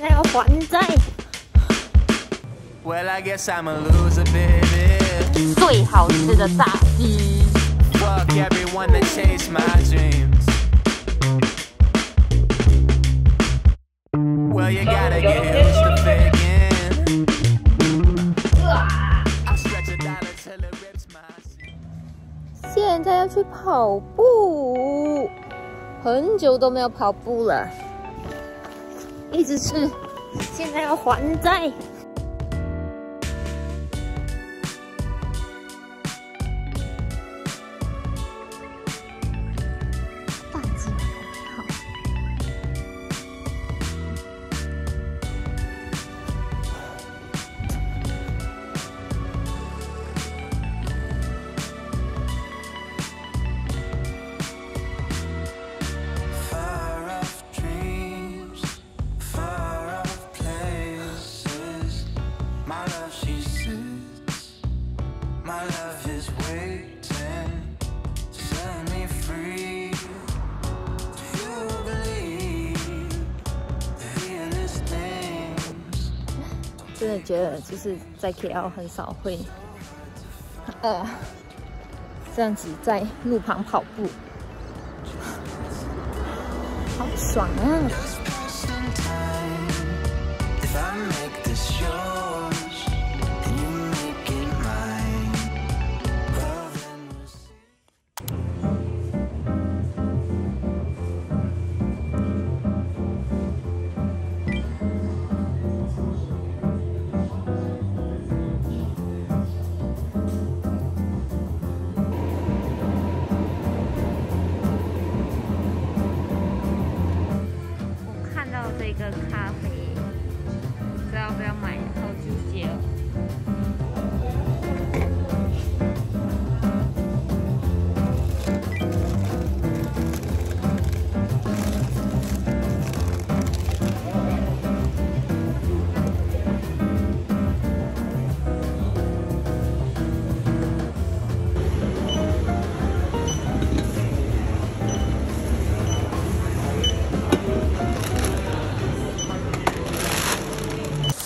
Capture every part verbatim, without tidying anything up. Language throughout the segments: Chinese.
你個粉仔。Well, I guess I'm a loser, baby. 最好吃的炸雞。Fuck everyone that chased my dreams. Well, you gotta get used to faking. I stretch it out until it rips my. 现在要去跑步，很久都没有跑步了。 一直吃，现在要还债。大吉好。真的觉得就是在 K L 很少会，呃，这样子在路旁跑步，好爽啊！ 这个咖啡，不知道要不要买然后去接了。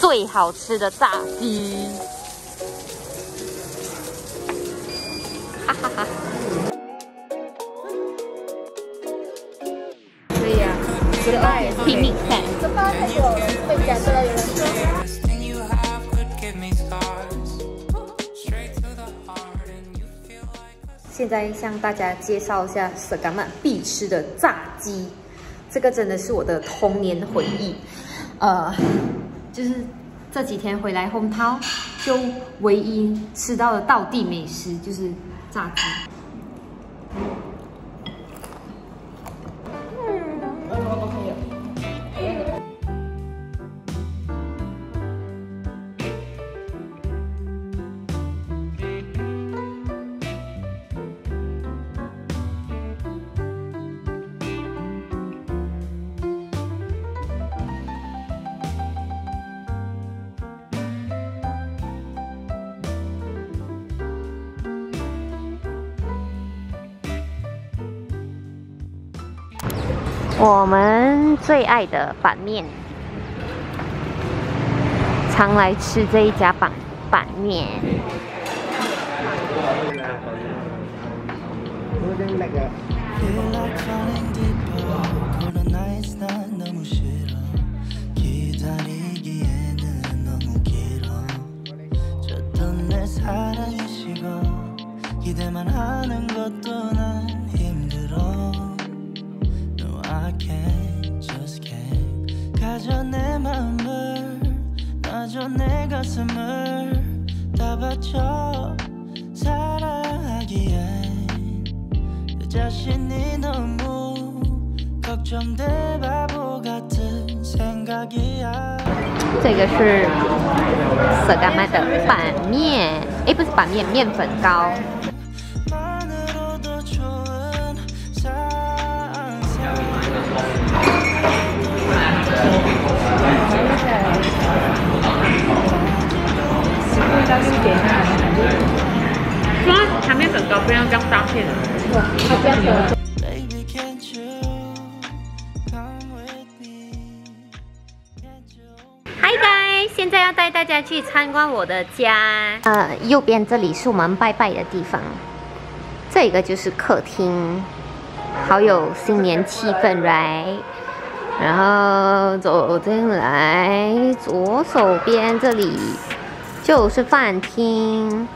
最好吃的炸鸡，哈哈哈！可以啊，失败拼命看，失败还有会讲出来有人说。 现在向大家介绍一下舍甘曼必吃的炸鸡，这个真的是我的童年回忆，呃。 就是这几天回来红桃，就唯一吃到的道地美食就是炸鸡。我们最爱的板面，常来吃这一家板板面。这个是舍甘曼的板面，哎，不是板面，面粉糕。 它面粉糕不要这样搭配的，它这样有。嗨，现在要带大家去参观我的家。呃，右边这里是我们拜拜的地方，这个就是客厅，好有新年气氛 ，right？ 然后走进来，左手边这里就是饭厅，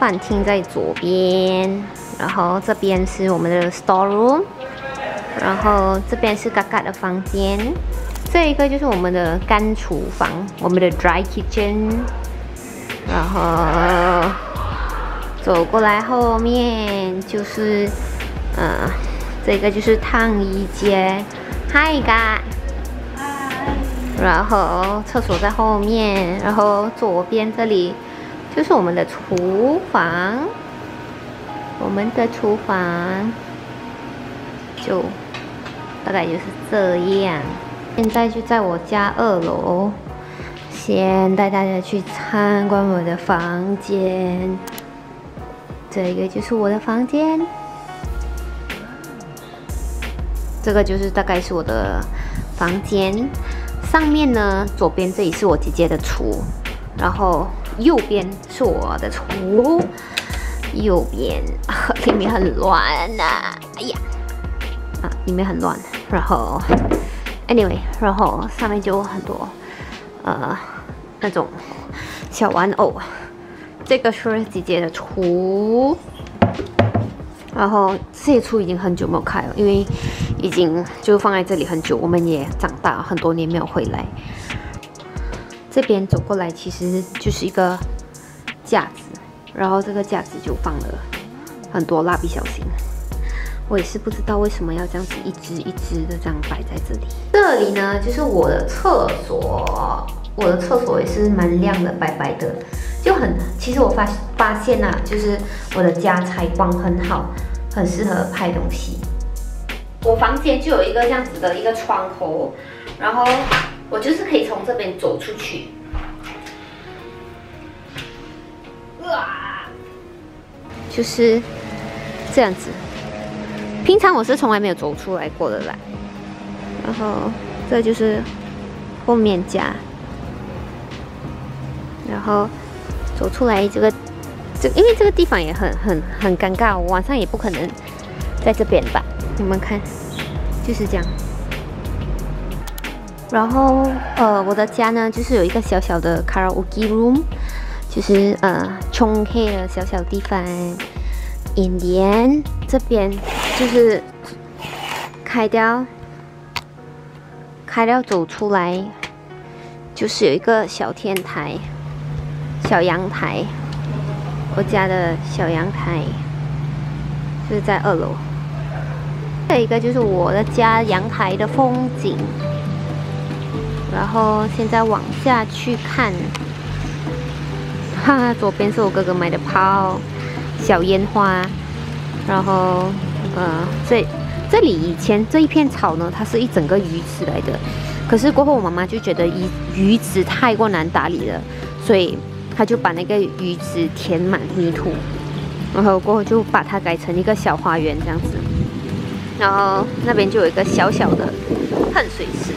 饭厅在左边，然后这边是我们的 store room， 然后这边是嘎嘎的房间。 这一个就是我们的干厨房，我们的 dry kitchen， 然后走过来后面就是，呃，这个就是烫衣间 ，Hi guys， 然后厕所在后面，然后左边这里就是我们的厨房，我们的厨房就大概就是这样。 现在就在我家二楼，先带大家去参观我的房间。这个就是我的房间，这个就是大概是我的房间。上面呢，左边这里是我姐姐的厨，然后右边是我的厨，右边里面很乱啊，哎呀，啊，里面很乱，然后。 Anyway， 然后上面就有很多，呃，那种小玩偶。这个是姐姐的橱，然后这些橱已经很久没有开了，因为已经就放在这里很久，我们也长大很多年没有回来。这边走过来其实就是一个架子，然后这个架子就放了很多蜡笔小新。 我也是不知道为什么要这样子一只一只的这样摆在这里。这里呢就是我的厕所，我的厕所也是蛮亮的，白白的，就很。其实我发发现啊，就是我的家采光很好，很适合拍东西。我房间就有一个这样子的一个窗口，然后我就是可以从这边走出去。哇，就是这样子。 平常我是从来没有走出来过的啦，然后这就是后面家，然后走出来这个，这因为这个地方也很很很尴尬，我晚上也不可能在这边吧？你们看，就是这样。然后呃，我的家呢，就是有一个小小的 karaoke room， 就是呃冲 K 的小小地方。 演员这边就是开掉，开掉走出来，就是有一个小天台、小阳台。我家的小阳台就是在二楼。这一个就是我的家阳台的风景。然后现在往下去看，哈哈，左边是我哥哥买的炮。 小烟花，然后，呃，这这里以前这一片草呢，它是一整个鱼池来的，可是过后我妈妈就觉得鱼鱼池太过难打理了，所以她就把那个鱼池填满泥土，然后过后就把它改成一个小花园这样子，然后那边就有一个小小的喷水池。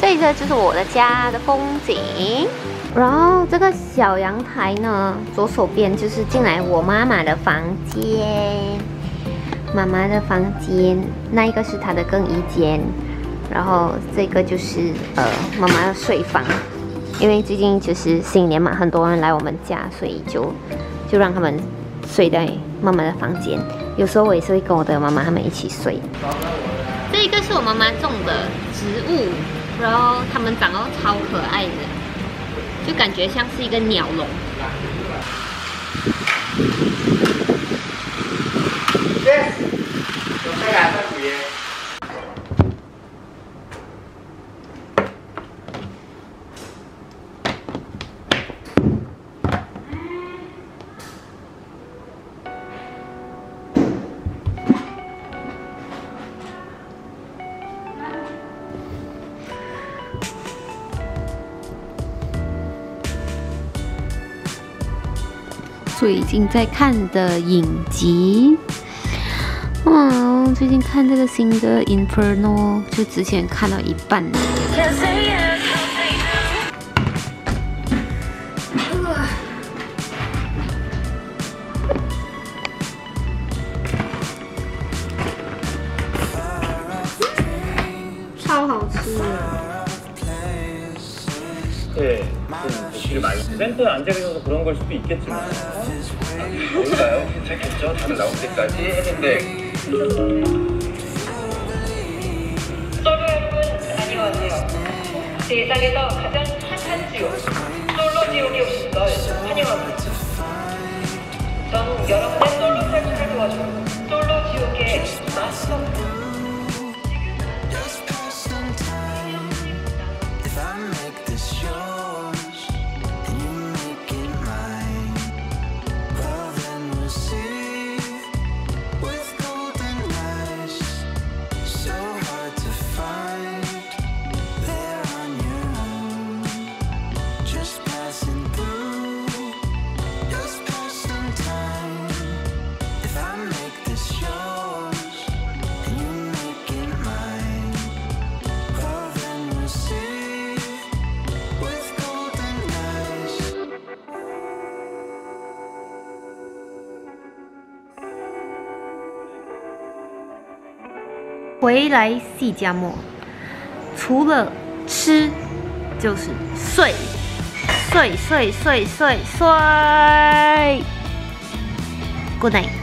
这个就是我的家的风景。 然后这个小阳台呢，左手边就是进来我妈妈的房间，妈妈的房间，那一个是她的更衣间，然后这个就是呃妈妈的睡房，因为最近就是新年嘛，很多人来我们家，所以就就让他们睡在妈妈的房间。有时候我也是会跟我的妈妈他们一起睡。这个是我妈妈种的植物，然后它们长得超可爱的。 就感觉像是一个鸟笼。最近在看的影集，嗯，梦最近看这个新的 Inferno， 就之前看到一半。超好吃的。对，嗯，많이센터에안되셔서그런걸수도있겠지만 몰라요. 괜찮겠죠? 다들 나올 때까지 했는데. 솔로 여러분 안녕하세요. 세상에서 가장 핫한 지옥, 솔로 지옥에 오신 걸 환영합니다. 전 여러분의 솔로 탈출을 도와준 솔로 지옥의 마스터.回来细加莫，除了吃就是睡，睡睡睡睡睡。Good night。